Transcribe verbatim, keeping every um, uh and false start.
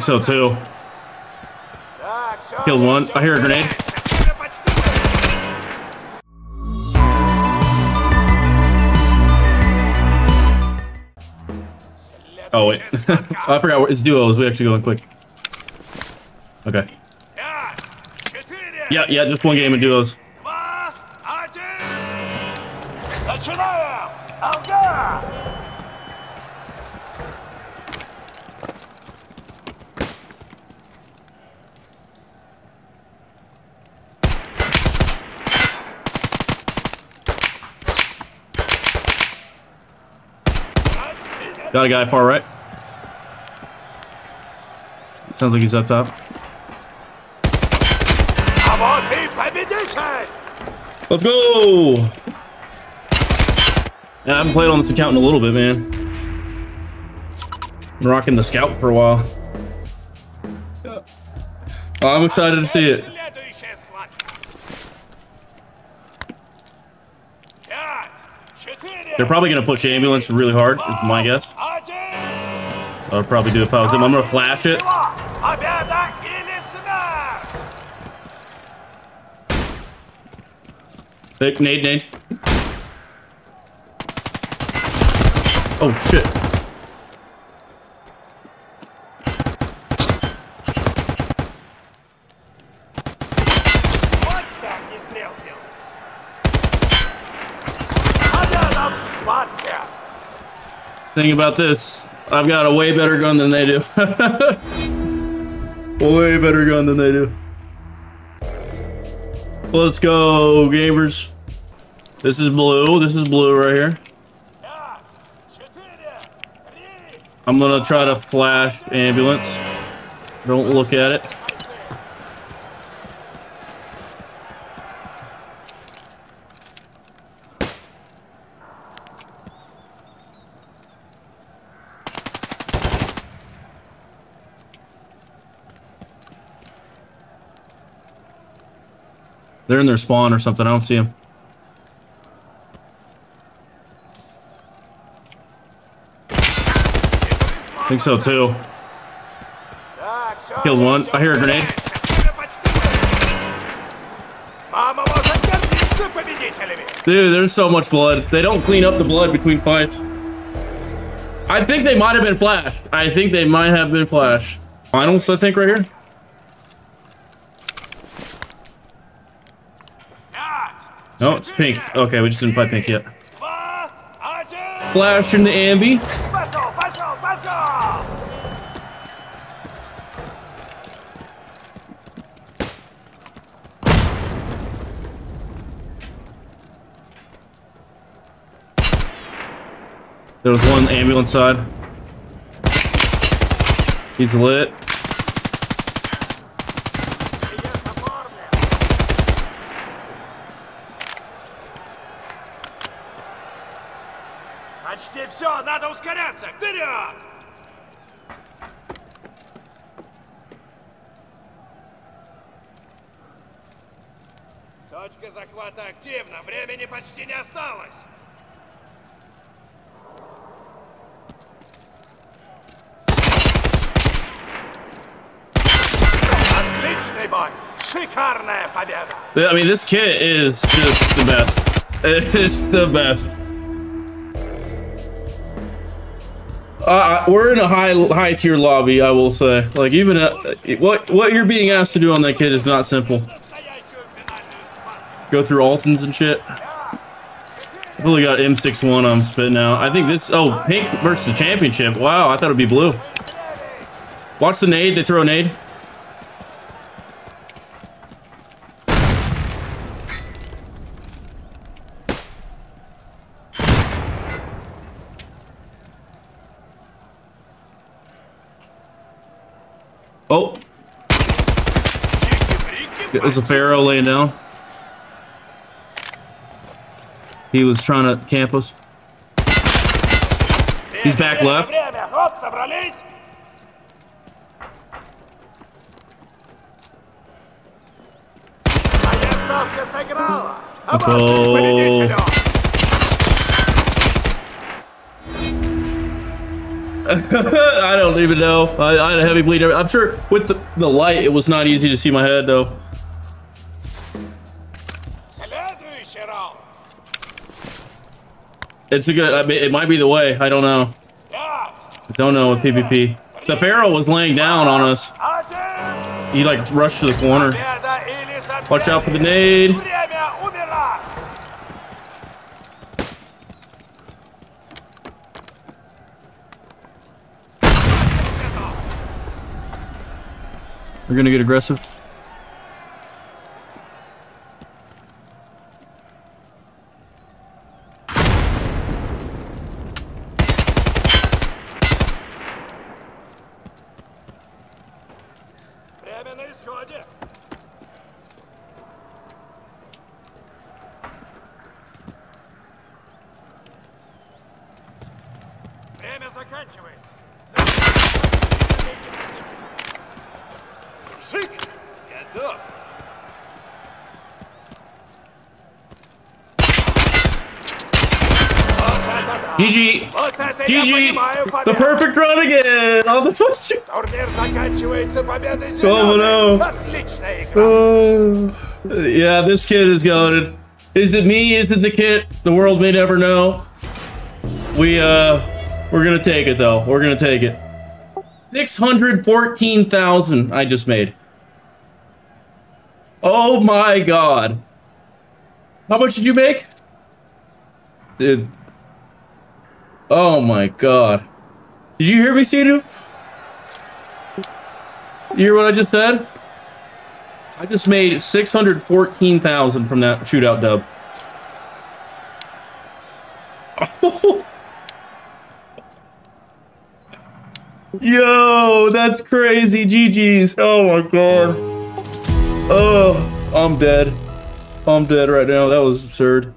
think so too. Killed one. I hear a grenade. Oh wait, I forgot where, it's duos. We actually going quick. Okay. Yeah, yeah, just one game in duos. Got a guy far right. Sounds like he's up top. Let's go! Yeah, I haven't played on this account in a little bit, man. Been rocking the scout for a while. Oh, I'm excited to see it. They're probably gonna push ambulance really hard, is my guess. I'll probably do it if I was him. I'm gonna flash it. Big nade, nade. Oh shit. Thing about this, I've got a way better gun than they do. Way better gun than they do. Let's go, gamers. This is blue. This is blue right here. I'm gonna try to flash ambulance. Don't look at it. They're in their spawn or something. I don't see them. I think so too. Killed one. I hear a grenade. Dude, there's so much blood. They don't clean up the blood between fights. I think they might have been flashed. I think they might have been flashed. Finals, I think, right here. Oh, it's pink. Okay, we just didn't play pink yet. Flash in the ambi. There was one ambulance side. He's lit. I mean, this kit is just the best. It's the best. Uh, we're in a high high tier lobby, I will say. Like, even at, what what you're being asked to do on that kid is not simple. Go through Altons and shit. I've really got M sixty-one I'm spitting out. I think this. Oh, pink versus the championship. Wow, I thought it'd be blue. Watch the nade. They throw a nade. Oh, there's a Pharaoh laying down. He was trying to camp us. He's back left. Oh. I don't even know. I, I had a heavy bleed. I'm sure with the, the light, it was not easy to see my head, though. It's a good. I mean, it might be the way. I don't know. I don't know with PvP. The Pharaoh was laying down on us. He like rushed to the corner. Watch out for the nade. We're gonna get aggressive. G G. G G. The perfect run again. On the first shoot. Oh, no. Uh, yeah, this kid is goated. Is it me? Is it the kid? The world may never know. We, uh, we're going to take it, though. We're going to take it. six hundred fourteen thousand I just made. Oh, my God. How much did you make? Dude. Oh my God. Did you hear me, Sidu? You hear what I just said? I just made six hundred fourteen thousand from that shootout dub. Oh. Yo, that's crazy. G G's. Oh my God. Oh, I'm dead. I'm dead right now. That was absurd.